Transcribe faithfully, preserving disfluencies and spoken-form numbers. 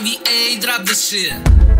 I V A, drop this shit.